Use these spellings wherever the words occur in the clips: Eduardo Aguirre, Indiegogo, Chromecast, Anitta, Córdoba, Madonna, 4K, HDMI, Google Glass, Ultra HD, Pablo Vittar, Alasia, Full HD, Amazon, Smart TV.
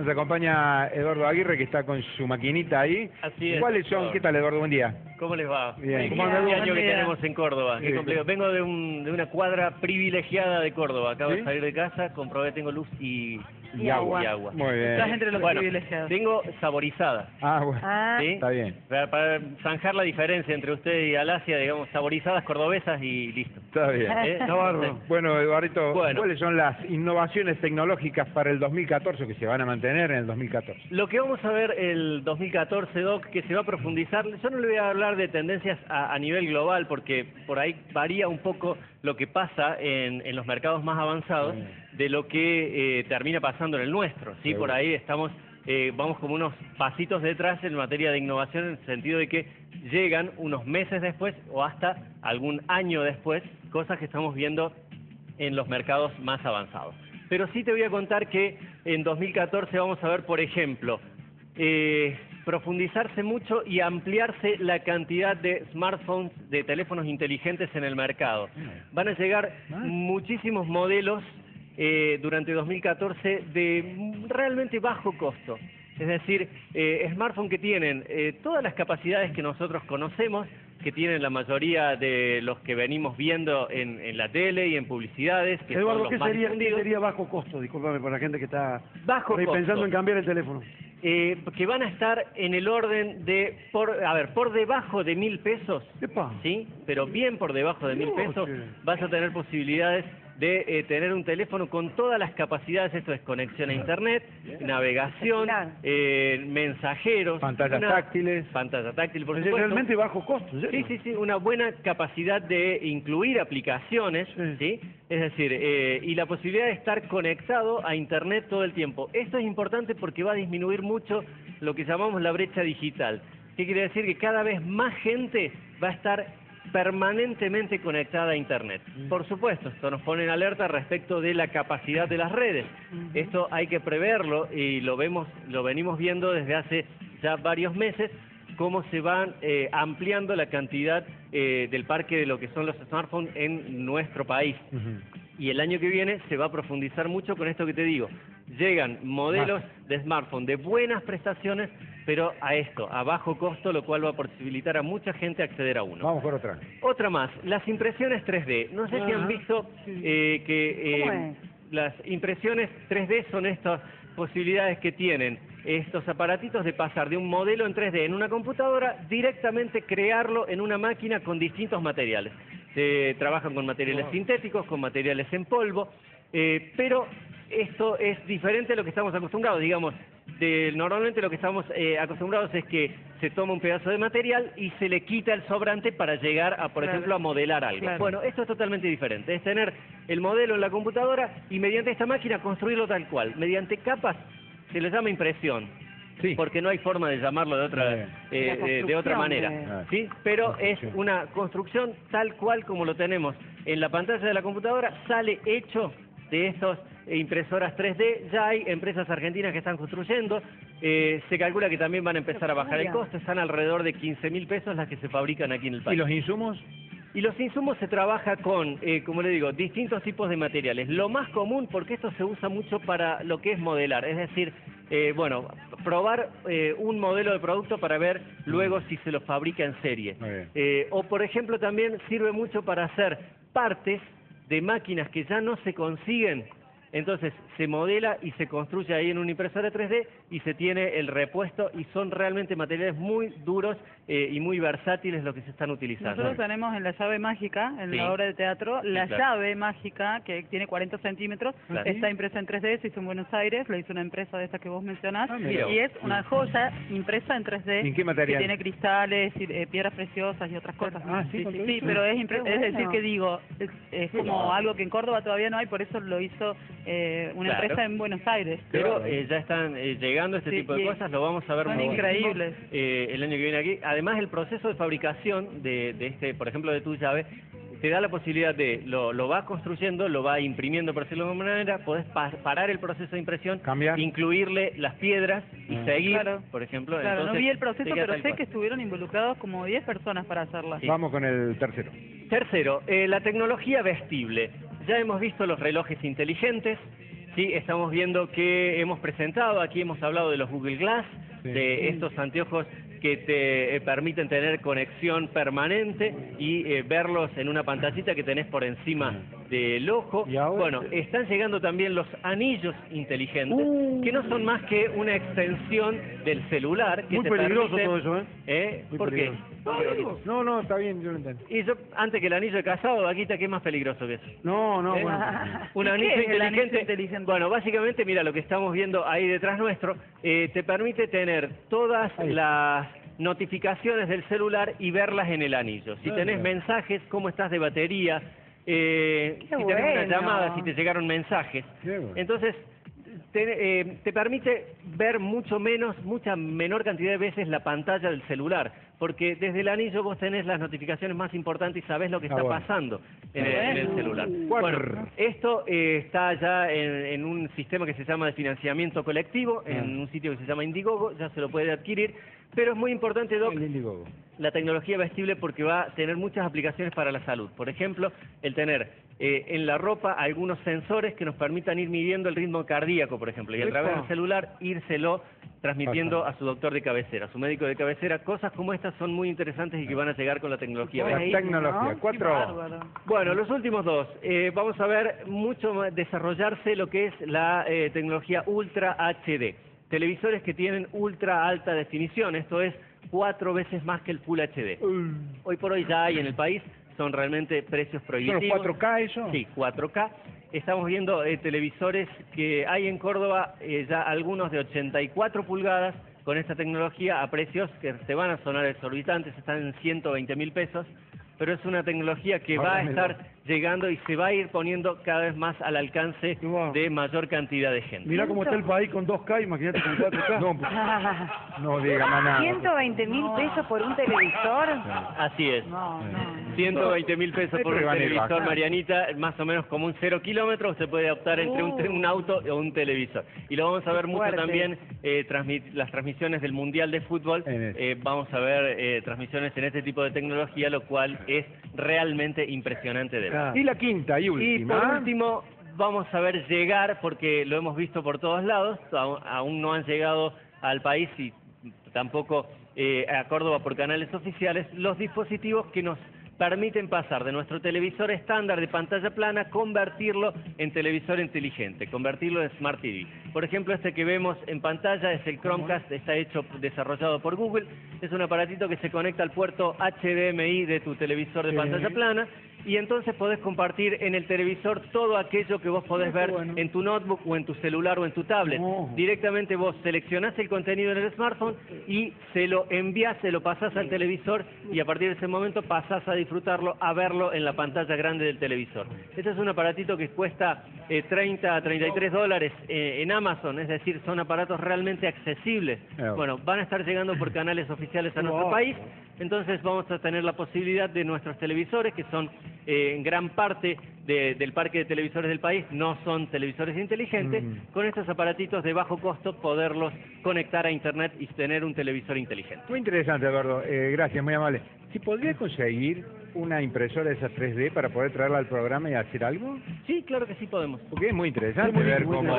Nos acompaña Eduardo Aguirre, que está con su maquinita ahí. Así es. ¿Cuáles son? ¿Qué tal, Eduardo? Buen día. ¿Cómo les va? Bien. ¿Cómo anda el año que tenemos en Córdoba? Sí. Qué complejo. Vengo de una cuadra privilegiada de Córdoba. Acabo de salir de casa, comprobé, tengo luz y agua. Muy bien. Estás entre los privilegiados. Tengo saborizada. Ah, bueno. ¿Sí? Está bien. Para zanjar la diferencia entre usted y Alasia, digamos, saborizadas cordobesas y listo. Está bien. No, bueno, Eduardo, ¿cuáles son las innovaciones tecnológicas para el 2014 que se van a mantener en el 2014? Lo que vamos a ver el 2014, Doc, que se va a profundizar, yo no le voy a hablar de tendencias a nivel global, porque por ahí varía un poco lo que pasa en los mercados más avanzados de lo que termina pasando en el nuestro, ¿sí? Por ahí estamos, vamos como unos pasitos detrás en materia de innovación, en el sentido de que llegan unos meses después o hasta algún año después, cosas que estamos viendo en los mercados más avanzados. Pero sí te voy a contar que en 2014 vamos a ver, por ejemplo, profundizarse mucho y ampliarse la cantidad de smartphones, de teléfonos inteligentes en el mercado. Van a llegar muchísimos modelos durante 2014 de realmente bajo costo. Es decir, smartphones que tienen todas las capacidades que nosotros conocemos, que tienen la mayoría de los que venimos viendo en la tele y en publicidades. Que Eduardo, son los más difundidos. ¿Qué sería bajo costo? Discúlpame para la gente que está pensando en cambiar el teléfono. Que van a estar en el orden de, por debajo de 1.000 pesos, ¿sí? Pero bien por debajo de 1.000 pesos, vas a tener posibilidades de tener un teléfono con todas las capacidades, esto es conexión a internet, navegación, mensajeros, pantallas táctiles. Pantalla táctil, por supuesto. Realmente bajo costo. Sí, sí, sí, una buena capacidad de incluir aplicaciones, ¿sí? Es decir, y la posibilidad de estar conectado a internet todo el tiempo. Esto es importante porque va a disminuir mucho lo que llamamos la brecha digital. ¿Qué quiere decir? Que cada vez más gente va a estar permanentemente conectada a internet. Por supuesto, esto nos pone en alerta respecto de la capacidad de las redes. Esto hay que preverlo y lo venimos viendo desde hace ya varios meses, cómo se van ampliando la cantidad del parque de lo que son los smartphones en nuestro país. Y el año que viene se va a profundizar mucho con esto que te digo. Llegan modelos de smartphone de buenas prestaciones, pero a esto, a bajo costo, lo cual va a posibilitar a mucha gente acceder a uno. Vamos por otra. Otra más, las impresiones 3D. No sé si han visto que las impresiones 3D son estas posibilidades que tienen estos aparatitos de pasar de un modelo en 3D en una computadora, directamente crearlo en una máquina con distintos materiales. Se trabajan con materiales sintéticos, con materiales en polvo, pero esto es diferente a lo que estamos acostumbrados, digamos. Normalmente lo que estamos acostumbrados es que se toma un pedazo de material y se le quita el sobrante para llegar a, por ejemplo, a modelar algo. Bueno, esto es totalmente diferente. Es tener el modelo en la computadora y mediante esta máquina construirlo tal cual. Mediante capas se le llama impresión, porque no hay forma de llamarlo de otra manera. ¿Sí? Pero es una construcción tal cual como lo tenemos en la pantalla de la computadora, sale hecho de estos impresoras 3D, ya hay empresas argentinas que están construyendo, se calcula que también van a empezar a bajar el costo, están alrededor de 15.000 pesos las que se fabrican aquí en el país. ¿Y los insumos? Y los insumos se trabaja con, como le digo, distintos tipos de materiales. Lo más común, porque esto se usa mucho para lo que es modelar, es decir, bueno, probar un modelo de producto para ver luego si se lo fabrica en serie. O por ejemplo también sirve mucho para hacer partes de máquinas que ya no se consiguen. Entonces se modela y se construye ahí en una impresora 3D y se tiene el repuesto, y son realmente materiales muy duros y muy versátiles los que se están utilizando. Nosotros tenemos en la llave mágica, en la obra de teatro, la llave mágica que tiene 40 centímetros, está impresa en 3D, se hizo en Buenos Aires, lo hizo una empresa de estas que vos mencionás, y es una joya impresa en 3D. ¿En qué material? Que tiene cristales, y, piedras preciosas y otras cosas. Sí, pero es decir que digo, es como algo que en Córdoba todavía no hay, por eso lo hizo una empresa en Buenos Aires. Pero ya están llegando este tipo de cosas, lo vamos a ver muy increíbles el año que viene aquí. Además, el proceso de fabricación de este, por ejemplo, de tu llave, te da la posibilidad de, lo vas construyendo, lo vas imprimiendo, por decirlo de alguna manera, podés parar el proceso de impresión, cambiar, incluirle las piedras y seguir, por ejemplo. Entonces, no vi el proceso, pero sé que estuvieron involucrados como 10 personas para hacerla. Vamos con el tercero. Tercero, la tecnología vestible. Ya hemos visto los relojes inteligentes, sí, estamos viendo que hemos presentado, aquí hemos hablado de los Google Glass, sí, de estos anteojos que te permiten tener conexión permanente y verlos en una pantallita que tenés por encima del ojo. Bueno, están llegando también los anillos inteligentes, que no son más que una extensión del celular. Que muy te peligroso permite, todo eso, ¿eh? ¿Por qué? No, no, está bien, yo lo entiendo. Y yo, antes que el anillo de casado, Vaquita, ¿qué es más peligroso que eso? No, no, bueno. Un anillo inteligente. Bueno, básicamente, mira, lo que estamos viendo ahí detrás nuestro, te permite tener todas las notificaciones del celular y verlas en el anillo. Si tenés mensajes, cómo estás de batería, si tenés una llamada, si te llegaron mensajes. Entonces, te permite ver mucha menor cantidad de veces la pantalla del celular, porque desde el anillo vos tenés las notificaciones más importantes y sabés lo que está pasando en el celular. Bueno, esto está ya en un sistema que se llama de financiamiento colectivo, en un sitio que se llama Indiegogo, ya se lo puede adquirir, pero es muy importante, Doc, la tecnología vestible, porque va a tener muchas aplicaciones para la salud. Por ejemplo, el tener en la ropa algunos sensores que nos permitan ir midiendo el ritmo cardíaco, por ejemplo, y a través del celular írselo transmitiendo a su doctor de cabecera, a su médico de cabecera. Cosas como estas son muy interesantes y que van a llegar con la tecnología. La tecnología, 4. Bueno, los últimos dos. Vamos a ver mucho más desarrollarse lo que es la tecnología Ultra HD. Televisores que tienen ultra alta definición, esto es 4 veces más que el Full HD. Hoy por hoy ya hay en el país, son realmente precios prohibitivos. ¿Pero 4K eso? Sí, 4K. Estamos viendo televisores que hay en Córdoba, ya algunos de 84 pulgadas, con esta tecnología a precios que te van a sonar exorbitantes, están en 120.000 pesos, pero es una tecnología que va a estar llegando y se va a ir poniendo cada vez más al alcance de mayor cantidad de gente. Mirá cómo está el país con 2K, imagínate con 4K. No, pues, no diga más nada. 120.000 pesos por un televisor. Así es. No, no. 120.000 pesos por un televisor, Marianita, más o menos como un 0 kilómetro, se puede optar entre un auto o un televisor. Y lo vamos a ver mucho también, las transmisiones del Mundial de Fútbol, vamos a ver transmisiones en este tipo de tecnología, lo cual es realmente impresionante de ver. Y la quinta y última. Y por último, vamos a ver llegar, porque lo hemos visto por todos lados, aún no han llegado al país y tampoco a Córdoba por canales oficiales, los dispositivos que nos permiten pasar de nuestro televisor estándar de pantalla plana, convertirlo en televisor inteligente, convertirlo en Smart TV. Por ejemplo, este que vemos en pantalla es el Chromecast, está desarrollado por Google, es un aparatito que se conecta al puerto HDMI de tu televisor de pantalla plana, y entonces podés compartir en el televisor todo aquello que vos podés ver en tu notebook o en tu celular o en tu tablet. Directamente vos seleccionás el contenido en el smartphone y se lo envías, se lo pasás al televisor, y a partir de ese momento pasás a disfrutarlo, a verlo en la pantalla grande del televisor. Este es un aparatito que cuesta $30 a $33 en Amazon, es decir, son aparatos realmente accesibles. Bueno, van a estar llegando por canales oficiales a nuestro país, entonces vamos a tener la posibilidad de nuestros televisores, que son en gran parte del parque de televisores del país, no son televisores inteligentes, con estos aparatitos de bajo costo poderlos conectar a internet y tener un televisor inteligente. Muy interesante, Eduardo, gracias, muy amable. ¿Si podrías conseguir una impresora de esas 3D para poder traerla al programa y hacer algo? Sí, claro que sí podemos. Porque es muy interesante ver cómo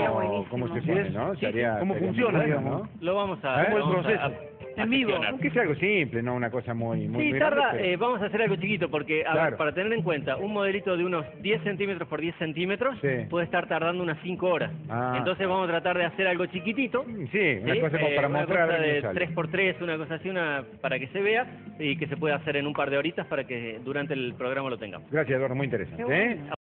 se pone, ¿no? Cómo funciona, digamos, ¿no? Lo vamos a ver. ¿Cómo es el proceso? En vivo. Aunque sea algo simple, no una cosa muy sí, grande, tarda, pero... vamos a hacer algo chiquito, porque ver, para tener en cuenta, un modelito de unos 10 centímetros por 10 centímetros puede estar tardando unas 5 horas. Entonces vamos a tratar de hacer algo chiquitito. Sí, una cosa como para mostrar. Una cosa de 3x3, una cosa así, para que se vea y que se pueda hacer en un par de horitas para que durante el programa lo tengamos. Gracias, Eduardo, muy interesante.